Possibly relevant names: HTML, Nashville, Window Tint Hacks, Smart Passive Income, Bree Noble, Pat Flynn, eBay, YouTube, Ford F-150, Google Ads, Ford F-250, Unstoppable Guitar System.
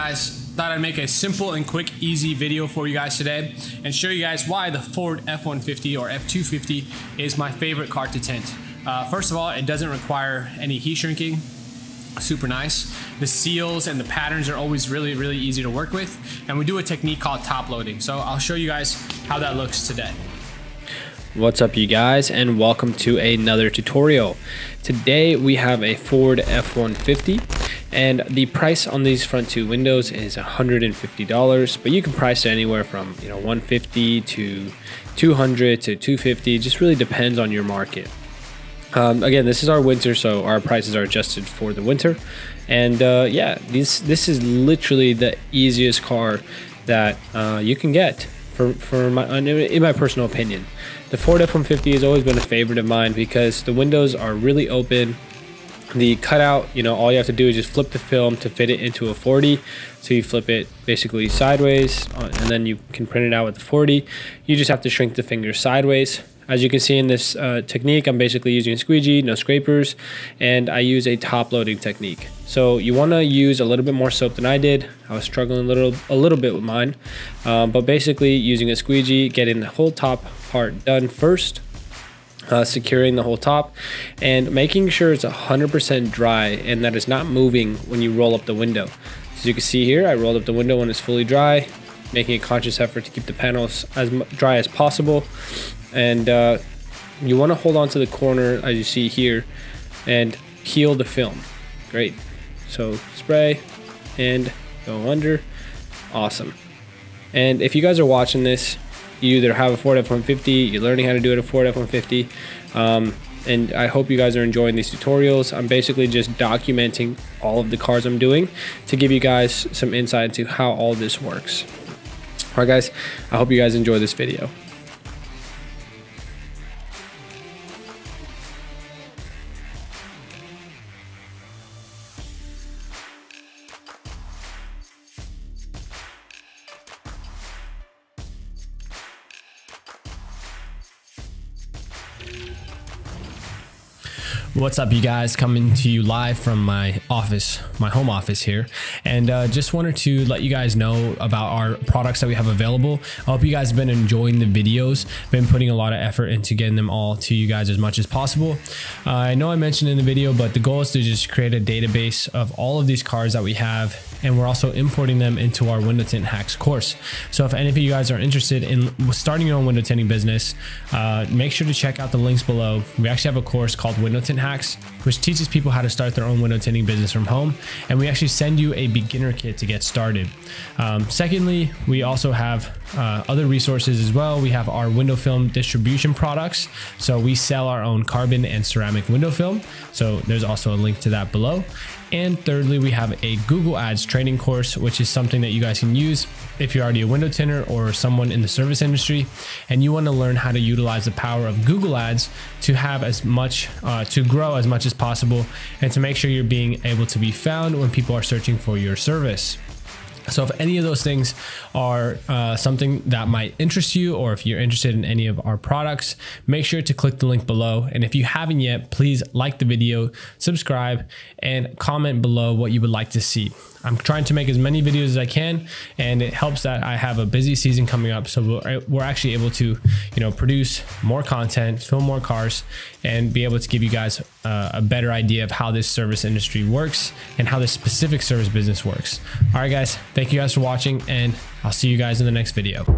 Guys, thought I'd make a simple and quick easy video for you guys today and show you guys why the Ford F-150 or F-250 is my favorite car to tint. First of all, it doesn't require any heat shrinking. Super nice. The seals and the patterns are always really easy to work with, and we do a technique called top loading, so I'll show you guys how that looks today. What's up, you guys, and welcome to another tutorial. Today we have a Ford F-150, and the price on these front two windows is $150, but you can price it anywhere from, you know, $150 to $200 to $250. It just really depends on your market. Again, this is our winter, so our prices are adjusted for the winter. And yeah, this is literally the easiest car that you can get in my personal opinion. The Ford F-150 has always been a favorite of mine because the windows are really open. The cutout, you know, all you have to do is just flip the film to fit it into a 40. So you flip it basically sideways, and then you can print it out with the 40. You just have to shrink the finger sideways. As you can see in this technique, I'm basically using a squeegee, no scrapers, and I use a top loading technique. So you want to use a little bit more soap than I did. I was struggling a little bit with mine, but basically using a squeegee, getting the whole top part done first. Securing the whole top and making sure it's 100% dry and that it's not moving when you roll up the window. As you can see here, I rolled up the window when it's fully dry, making a conscious effort to keep the panels as dry as possible. And you want to hold on to the corner as you see here and peel the film. Great. So spray and go under. Awesome. And if you guys are watching this, you either have a Ford F-150, you're learning how to do it at Ford F-150, and I hope you guys are enjoying these tutorials. I'm basically just documenting all of the cars I'm doing to give you guys some insight into how all this works. All right, guys, I hope you guys enjoy this video. What's up, you guys? Coming to you live from my office, my home office here, and just wanted to let you guys know about our products that we have available. I hope you guys have been enjoying the videos, been putting a lot of effort into getting them all to you guys as much as possible. I know I mentioned in the video, but the goal is to just create a database of all of these cars that we have, and we're also importing them into our Window Tint Hacks course. So if any of you guys are interested in starting your own window tinting business, make sure to check out the links below. We actually have a course called Window Tint Hacks, which teaches people how to start their own window tinting business from home, and we actually send you a beginner kit to get started. Secondly, we also have other resources as well. We have our window film distribution products, so we sell our own carbon and ceramic window film, so there's also a link to that below. And thirdly, we have a Google Ads training course, which is something that you guys can use if you're already a window tinter or someone in the service industry and you want to learn how to utilize the power of Google Ads to have as much, to grow as much as possible and to make sure you're being able to be found when people are searching for your service. So if any of those things are something that might interest you, or if you're interested in any of our products, make sure to click the link below. And if you haven't yet, please like the video, subscribe, and comment below what you would like to see. I'm trying to make as many videos as I can, and it helps that I have a busy season coming up. So we're actually able to, you know, produce more content, film more cars, and be able to give you guys a better idea of how this service industry works and how this specific service business works. All right, guys, thank you guys for watching, and I'll see you guys in the next video.